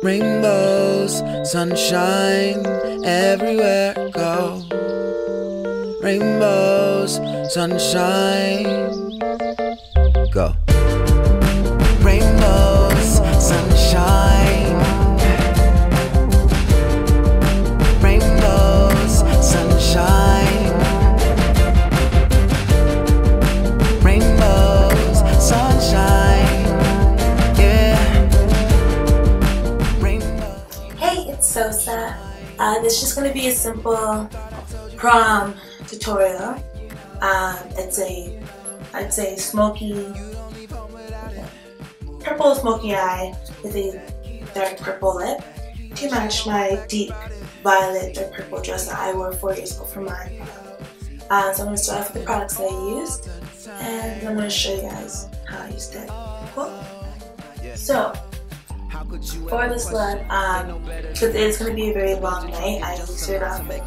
Rainbows, sunshine, everywhere I go. Rainbows, sunshine, go. Rainbows, sunshine. Rainbows, sunshine. Rainbows, sunshine. Yeah. Rainbows. Hey, it's Sosa. This is just going to be a simple prom tutorial. It's a, I'd say, smoky, purple smoky eye with a dark purple lip to match my deep violet or purple dress that I wore 4 years ago for mine. So I'm going to start off with the products that I used, and I'm going to show you guys how I used it. Cool? So, for this one, because it's going to be a very long night, I started off with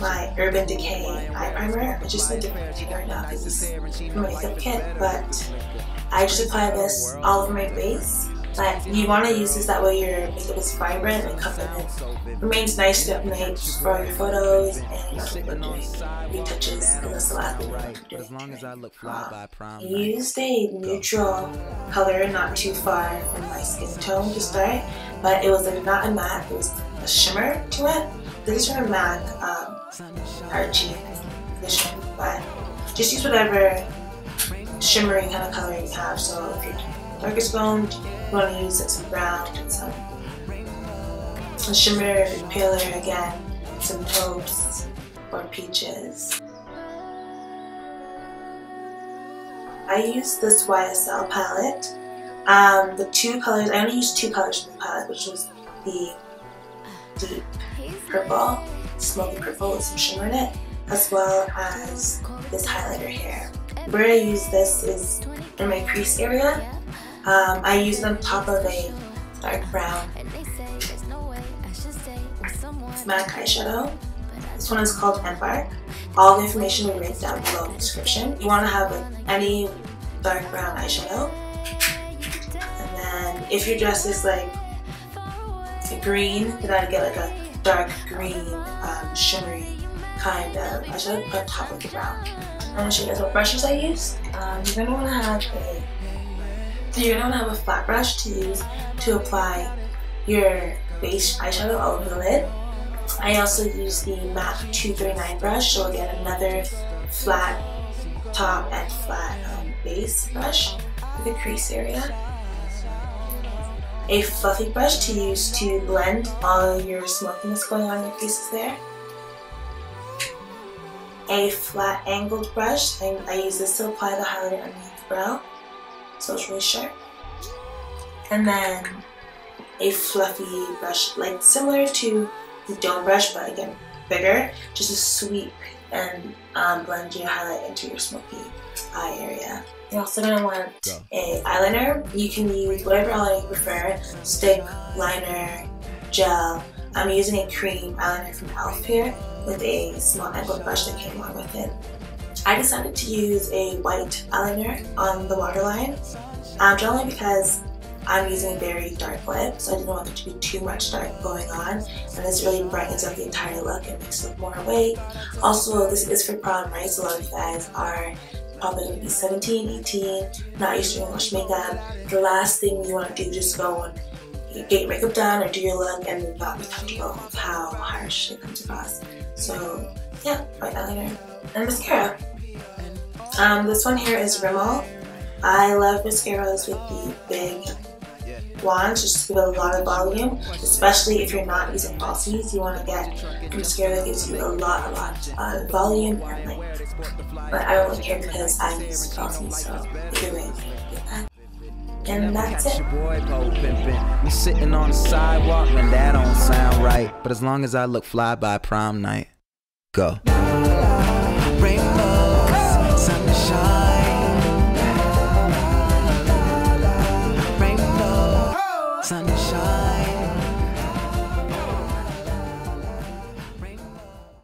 my Urban Decay eye primer, which is a different thing right now because this is my makeup kit, but I just apply this all over my face. Like, you want to use this, that way your makeup is vibrant and it remains nice throughout the night for your photos and retouches, because that's the last thing I used. A neutral color, not too far from my skin tone to start, but it was not a matte, it was a shimmer to it. This is from MAC Archie Edition, but just use whatever shimmering kind of color you have. So if you're darkest bone, you want to use like some brown and some shimmer, paler again, some taupe or peaches. I use this YSL palette. The two colors, I only used two colors in the palette, which was the deep purple, smoky purple with some shimmer in it, as well as this highlighter here. Where I use this is in my crease area. I use it on top of a dark brown MAC eyeshadow. This one is called Embark. All the information will be written down below in the description. You want to have any dark brown eyeshadow. And then if your dress is like green, then I'd get like a dark green, shimmery kind of eyeshadow on top of the brown. I'm going to show you guys what brushes I use. You're going to want to have a flat brush to use to apply your base eyeshadow all over the lid. I also use the MAC 239 brush, so again another flat top and flat base brush for the crease area. A fluffy brush to use to blend all your smokiness going on in your creases there. A flat angled brush, and I use this to apply the highlighter underneath the brow, so it's really sharp. And then a fluffy brush, like similar to the dome brush, but again bigger, just to sweep and blend your highlight into your smoky eye area. You're also going to want an eyeliner. You can use whatever eyeliner you prefer, stick, liner, gel. I'm using a cream eyeliner from ELF here with a small angled brush that came along with it. I decided to use a white eyeliner on the waterline, only because I'm using a very dark lip, so I didn't want there to be too much dark going on, and this really brightens up the entire look and makes it look more awake. Also, this is for prom, right? So a lot of you guys are probably going to be 17, 18, not used to doing much makeup. The last thing you want to do is just go and get your makeup done or do your look and not be comfortable with how harsh it comes across. So yeah, white eyeliner. And mascara. This one here is Rimmel. I love mascaras with the big wands, just to give it a lot of volume, especially if you're not using falsies. You want to get a mascara that gives you a lot of volume and length. But I don't really care because I use falsies, so either way, get that. And that's it. We sitting on the sidewalk and that don't sound right, but as long as I look fly by prom night, go.